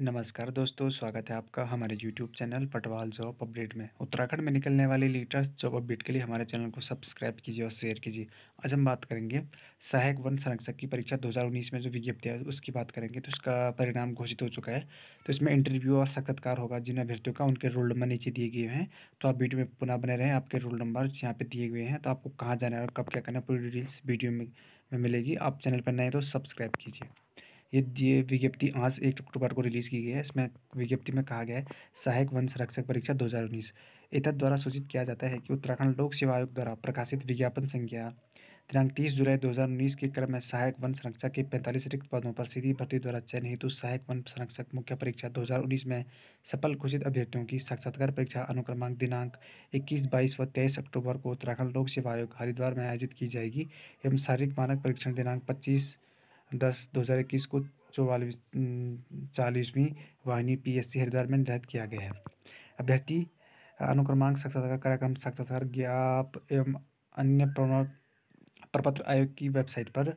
नमस्कार दोस्तों, स्वागत है आपका हमारे YouTube channel Patwal job update में। उत्तराखंड में निकलने वाले लेटेस्ट जॉब अपडेट के लिए हमारे चैनल को सब्सक्राइब कीजिए और शेयर कीजिए। आज हम बात करेंगे सहायक वन संरक्षक की परीक्षा 2019 में जो विज्ञप्ति है उसकी बात करेंगे। तो उसका परिणाम घोषित हो चुका है। तो इसमें इंटरव्यू और साक्षात्कार होगा जिन अभ्यर्थियों का उनके रोल नंबर नीचे दिए गए हैं। तो आप वीडियो में पुनः बने रहें, आपके रोल नंबर यहाँ पर दिए हुए हैं। तो आपको कहाँ जाना है और कब क्या करना है पूरी डिटेल्स वीडियो में मिलेगी। आप चैनल पर नए तो सब्सक्राइब कीजिए। ये विज्ञप्ति आज 1 अक्टूबर को रिलीज़ की गई है। इसमें विज्ञप्ति में कहा गया है सहायक वन संरक्षक परीक्षा 2019 एतद द्वारा सूचित किया जाता है कि उत्तराखंड लोक सेवा आयोग द्वारा प्रकाशित विज्ञापन संख्या दिनांक 30 जुलाई 2019 के क्रम में सहायक वन संरक्षक के 45 रिक्त पदों पर सीधी भर्ती द्वारा चयनित सहायक वन संरक्षक मुख्य परीक्षा 2019 में सफल घोषित अभ्यर्थियों की साक्षात्कार परीक्षा अनुक्रमांक दिनांक 21, 22 व 23 अक्टूबर को उत्तराखंड लोक सेवा आयोग हरिद्वार में आयोजित की जाएगी एवं शारीरिक मानक परीक्षण दिनांक 25, 10, 2021 को 40वीं वाहिनी PSC हरिद्वार में निर्धारित किया गया है। अभ्यर्थी अनुक्रमांक साक्षात्कार कार्यक्रम साक्षात्कार ज्ञाप एवं अन्य प्रपत्र आयोग की वेबसाइट पर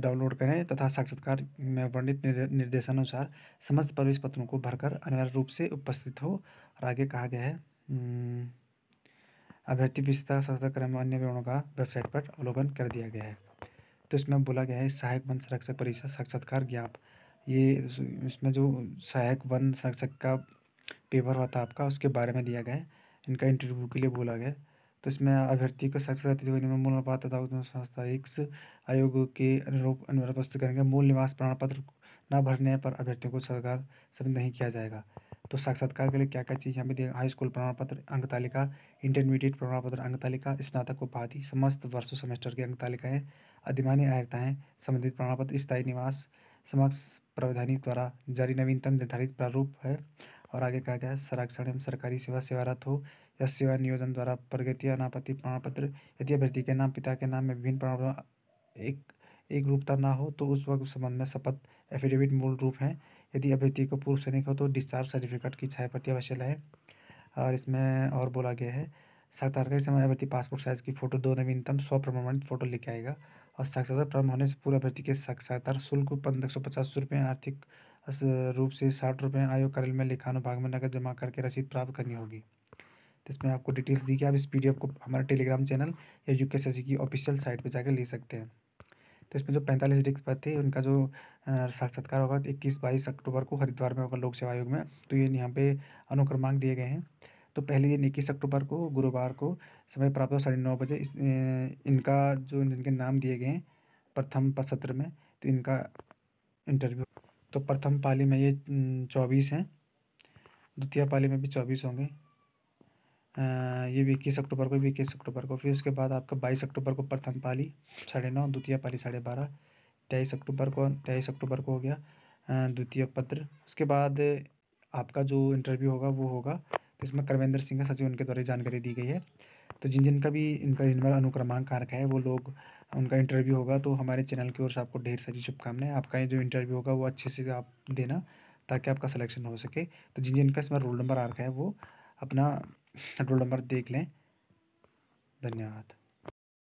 डाउनलोड करें तथा साक्षात्कार में वर्णित निर्देशानुसार समस्त प्रवेश पत्रों को भरकर अनिवार्य रूप से उपस्थित हो। और आगे कहा गया है अभ्यर्थी विस्तार साक्षात्कार में अन्य विवरणों का वेबसाइट पर अवलोकन कर दिया गया है। तो इसमें बोला गया है सहायक वन संरक्षक परीक्षा साक्षात्कार ज्ञाप, ये इसमें जो सहायक वन संरक्षक का पेपर हुआ था आपका उसके बारे में दिया गया है। इनका इंटरव्यू के लिए बोला गया। तो इसमें अभ्यर्थी को साक्षात्कार मूलपात तथा तारीख आयोग के अनुरूप अनुरोध प्रस्तुत करेंगे। मूल निवास प्रमाण पत्र न भरने पर अभ्यर्थियों को साक्षात्कार सम्मिलित नहीं किया जाएगा। तो साक्षात्कार के लिए क्या क्या चीज़ हमें हाई स्कूल प्रमाण पत्र अंक तालिका, इंटरमीडिएट प्रमाण पत्र अंक तालिका, स्नातक उपाधि, समस्त वर्षों सेमेस्टर की अंक तालिकाएँ, अधिमानी अहर्ताएँ, संबंधित प्रमाण पत्र, स्थायी निवास समक्ष प्रावधानी द्वारा जारी नवीनतम निर्धारित प्रारूप है। और आगे कहा गया है संरक्षण एवं सरकारी सेवा सेवारत हो या सेवा नियोजन द्वारा प्रगति अनापत्ति प्रमाण पत्र यदि अभ्यर्थी के नाम पिता के नाम में विभिन्न प्रमाण पत्र एक रूपता ना हो तो उस वक्त संबंध में शपथ एफिडेविट मूल रूप है। यदि अभ्यर्थी को पूर्व सैनिक हो तो डिस्चार्ज सर्टिफिकेट की छायाप्रति आवश्यक है। और इसमें और बोला गया है साक्षात्कार के समय अभ्यर्थी पासपोर्ट साइज की फ़ोटो 2 नवीनतम स्वप्रमाणित फ़ोटो लेके आएगा। और साक्षात्कार प्रारंभ होने से पूर्व अभ्यर्थी के साक्षात्कार शुल्क 1550 रुपये, आर्थिक रूप से 60 रुपये, आयोग कार्यालय में लेखानुभाग में नकद जमा करके रसीद प्राप्त करनी होगी। तो इसमें आपको डिटेल्स दी कि आप इस PDF को हमारे टेलीग्राम चैनल या UKSSC की ऑफिशियल साइट पर जाकर ले सकते हैं। तो इसमें जो 45 रिक्त पद थे उनका जो साक्षात्कार होगा 21-22 अक्टूबर को हरिद्वार में होगा लोक सेवा आयोग में। तो ये यहाँ पे अनुक्रमांक दिए गए हैं। तो पहले दिन 21 अक्टूबर को गुरुवार को समय प्राप्त 9:30 बजे इनका जो जिनके नाम दिए गए हैं प्रथम सत्र में, तो इनका इंटरव्यू तो प्रथम पाली में ये 24 हैं, द्वितीय पाली में भी 24 होंगे। ये भी 21 अक्टूबर को, 21 अक्टूबर को, फिर उसके बाद आपका 22 अक्टूबर को प्रथम पाली 9:30, द्वितीय पाली 12:30, 23 अक्टूबर को 23 अक्टूबर को हो गया द्वितीय पत्र। उसके बाद आपका जो इंटरव्यू होगा वो होगा, तो इसमें करवेंद्र सिंह सचिव उनके द्वारा जानकारी दी गई है। तो जिन जिनका भी इनका इनवर अनुक्रमांक कहाँ रखा है वो लोग उनका इंटरव्यू होगा। तो हमारे चैनल की ओर से आपको ढेर सारी शुभकामनाएँ। आपका जो इंटरव्यू होगा वो अच्छे से आप देना ताकि आपका सलेक्शन हो सके। तो जिन जिनका इसमें रोल नंबर आ रखा है वो अपना रोल नंबर देख लें। धन्यवाद।